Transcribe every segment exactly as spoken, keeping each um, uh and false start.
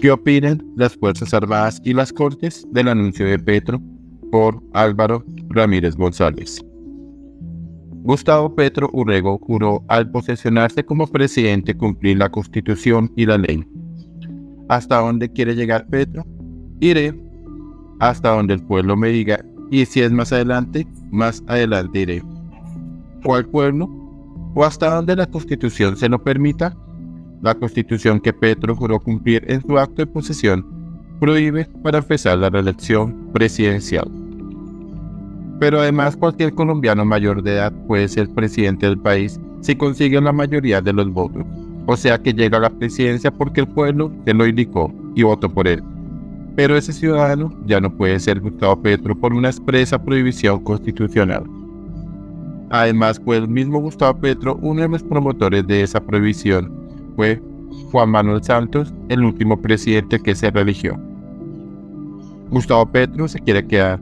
¿Qué opinan las Fuerzas Armadas y las Cortes del anuncio de Petro por Álvaro Ramírez González? Gustavo Petro Urrego juró al posesionarse como presidente cumplir la Constitución y la ley. ¿Hasta dónde quiere llegar Petro? Iré hasta donde el pueblo me diga, y si es más adelante, más adelante iré. ¿Cuál pueblo? ¿O hasta donde la Constitución se lo permita? La Constitución que Petro juró cumplir en su acto de posesión prohíbe para empezar la reelección presidencial. Pero además cualquier colombiano mayor de edad puede ser presidente del país si consigue la mayoría de los votos, o sea que llega a la presidencia porque el pueblo se lo indicó y votó por él. Pero ese ciudadano ya no puede ser Gustavo Petro por una expresa prohibición constitucional. Además fue el mismo Gustavo Petro uno de los promotores de esa prohibición. Fue Juan Manuel Santos, el último presidente que se religió. Gustavo Petro se quiere quedar.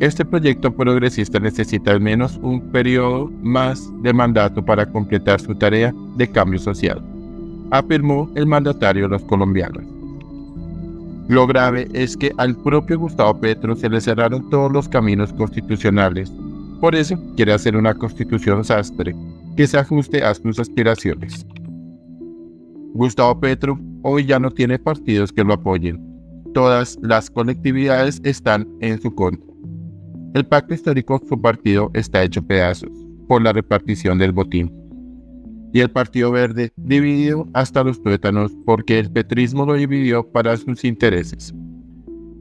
Este proyecto progresista necesita al menos un periodo más de mandato para completar su tarea de cambio social, afirmó el mandatario de los colombianos. Lo grave es que al propio Gustavo Petro se le cerraron todos los caminos constitucionales. Por eso quiere hacer una constitución sastre que se ajuste a sus aspiraciones. Gustavo Petro hoy ya no tiene partidos que lo apoyen. Todas las colectividades están en su contra. El pacto histórico su partido está hecho pedazos por la repartición del botín. Y el Partido Verde dividido hasta los tuétanos porque el petrismo lo dividió para sus intereses.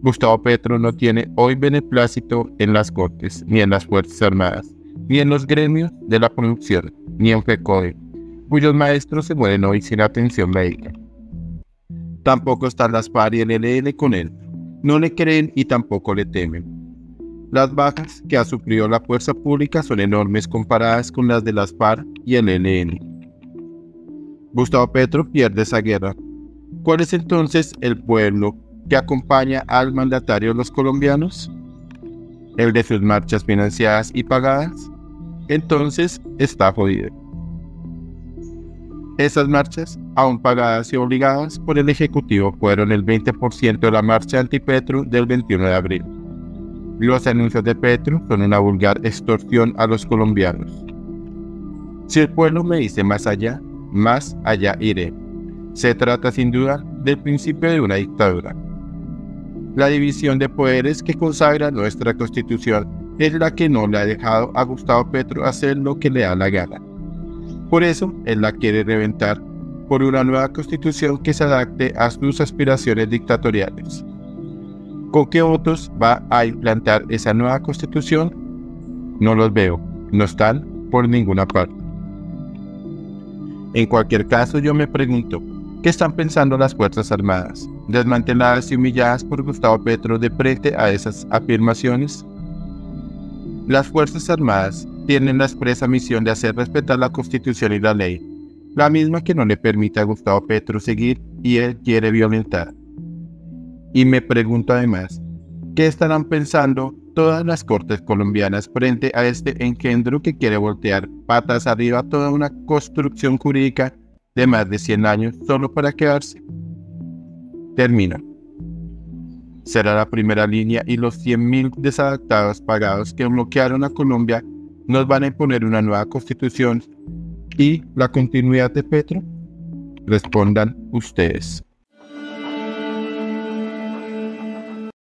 Gustavo Petro no tiene hoy beneplácito en las Cortes, ni en las Fuerzas Armadas, ni en los gremios de la producción, ni en FECODE, cuyos maestros se mueren hoy sin atención médica. Tampoco están las FARC y el E L N con él. No le creen y tampoco le temen. Las bajas que ha sufrido la fuerza pública son enormes comparadas con las de las FARC y el E L N. Gustavo Petro pierde esa guerra. ¿Cuál es entonces el pueblo que acompaña al mandatario de los colombianos? ¿El de sus marchas financiadas y pagadas? Entonces está jodido. Esas marchas, aún pagadas y obligadas por el Ejecutivo, fueron el veinte por ciento de la marcha anti-Petro del veintiuno de abril. Los anuncios de Petro son una vulgar extorsión a los colombianos. Si el pueblo me dice más allá, más allá iré. Se trata sin duda del principio de una dictadura. La división de poderes que consagra nuestra Constitución es la que no le ha dejado a Gustavo Petro hacer lo que le da la gana. Por eso, él la quiere reventar por una nueva constitución que se adapte a sus aspiraciones dictatoriales. ¿Con qué votos va a implantar esa nueva constitución? No los veo, no están por ninguna parte. En cualquier caso, yo me pregunto, ¿qué están pensando las Fuerzas Armadas, desmanteladas y humilladas por Gustavo Petro de frente a esas afirmaciones? Las Fuerzas Armadas tienen la expresa misión de hacer respetar la Constitución y la ley, la misma que no le permite a Gustavo Petro seguir y él quiere violentar. Y me pregunto además, ¿qué estarán pensando todas las Cortes colombianas frente a este engendro que quiere voltear patas arriba toda una construcción jurídica de más de cien años solo para quedarse? Termina. Será la primera línea y los cien mil desadaptados pagados que bloquearon a Colombia nos van a imponer una nueva constitución y la continuidad de Petro? Respondan ustedes.